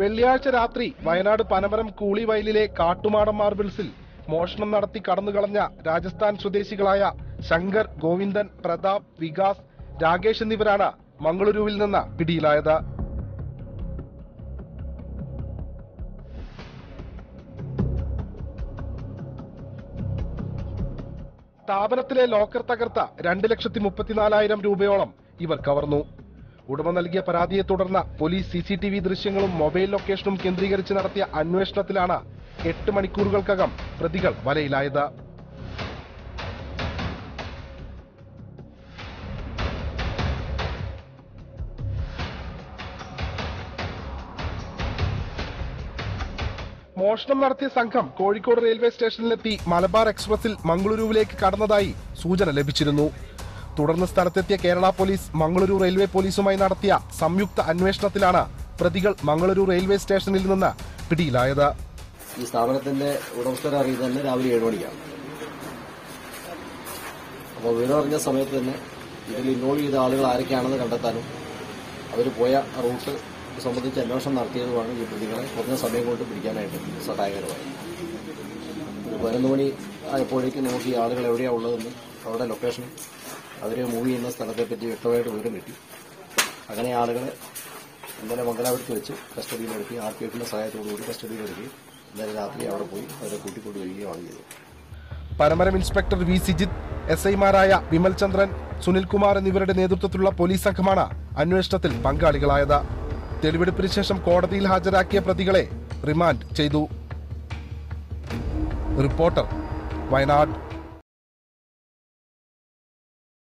വെള്ളിയാഴ്ച രാത്രി വയനാട് പനമരം കൂളിവയലിലെ കാട്ടുമാടം മാർബിൾസിൽ മോഷണം നടത്തി കടന്നുകളഞ്ഞ രാജസ്ഥാൻ സ്വദേശികളായ ശങ്കർ, ഗോവിന്ദൻ, പ്രതാപ്, വികാസ്, രാകേഷ് എന്നിവരാണ് മംഗളുരുവിൽ നിന്ന് പിടിയിലായത്. സ്ഥാപനത്തിലെ ലോക്കർ തകർത്ത 2,34,000 രൂപയോളം ഇവർ കവർന്നു. ഉടമ നൽകിയ പരാതിയെ തുടർന്ന് പോലീസ് CCTV ദൃശ്യങ്ങളും മൊബൈൽ ലൊക്കേഷനും കേന്ദ്രീകരിച്ച് നടത്തിയ അന്വേഷണത്തിലാണ് 8 മണിക്കൂറുകൾക്കകം പ്രതികൾ വലയിലായത്. മോഷണം നടത്തിയ സംഘം കോഴിക്കോട് റെയിൽവേ സ്റ്റേഷനിലെത്തി മലബാർ എക്സ്പ്രസിൽ മംഗളുരുവിലേക്ക് കടന്നതായി സൂചന ലഭിച്ചിരുന്നു. തുടർന്ന് സ്ഥലത്തെത്തിയ കേരള പോലീസ് മംഗളുരു റെയിൽവേ പോലീസുമായി നടത്തിയ സംയുക്ത അന്വേഷണത്തിലാണ് പ്രതികൾ മംഗളുരു റെയിൽവേ സ്റ്റേഷനിൽ നിന്ന് പിടിയിലായത്. ഈ സ്ഥാപനത്തിന്റെ ഉടമസ്ഥരെ അറിയുന്നത് തന്നെ രാവിലെ 7 മണിക്കാണ്. അപ്പോൾ വിവരം അറിഞ്ഞ സമയത്ത് തന്നെ ഇതിൽ ഇൻവോൾവ് ചെയ്ത ആളുകൾ ആരൊക്കെയാണെന്ന് കണ്ടെത്താനും അവർ പോയ റൂട്ട് സംബന്ധിച്ച് അന്വേഷണം നടത്തിയതുമാണ് ഈ പ്രതികളെ കുറഞ്ഞ സമയം കൊണ്ട് പിടിക്കാനായിട്ട് സഹായകരമായി. 11 മണി ആയപ്പോഴേക്കും നമുക്ക് ഈ ആളുകൾ എവിടെയാണ് ഉള്ളതെന്ന്, അവരുടെ ലൊക്കേഷൻ, അവർ മൂവ് ചെയ്യുന്ന സ്ഥലത്തെപ്പറ്റി വ്യക്തമായിട്ട് വിവരം കിട്ടി. അങ്ങനെ ആളുകളെ ഇന്നലെ മംഗലാപുരത്ത് വെച്ച് കസ്റ്റഡിയിലെടുത്തി. RPFന്റെ സഹായത്തോടുകൂടി കസ്റ്റഡിയിലെടുത്തി ഇന്നലെ രാത്രി അവിടെ പോയി അവരെ കൂട്ടിക്കൊണ്ടുവരികയാണ് ചെയ്തത്. Panamaram inspector V. Sijith, SI മാരായ വിമൽ ചന്ദ്രൻ, സുനിൽകുമാർ എന്നിവരുടെ നേതൃത്വത്തിലുള്ള പോലീസ് സംഘമാണ് അന്വേഷണത്തിൽ പങ്കാളികളായത്. തെളിവെടുപ്പിന് ശേഷം കോടതിയിൽ ഹാജരാക്കിയ പ്രതികളെ റിമാൻഡ് ചെയ്തു. റിപ്പോർട്ടർ, വയനാട്.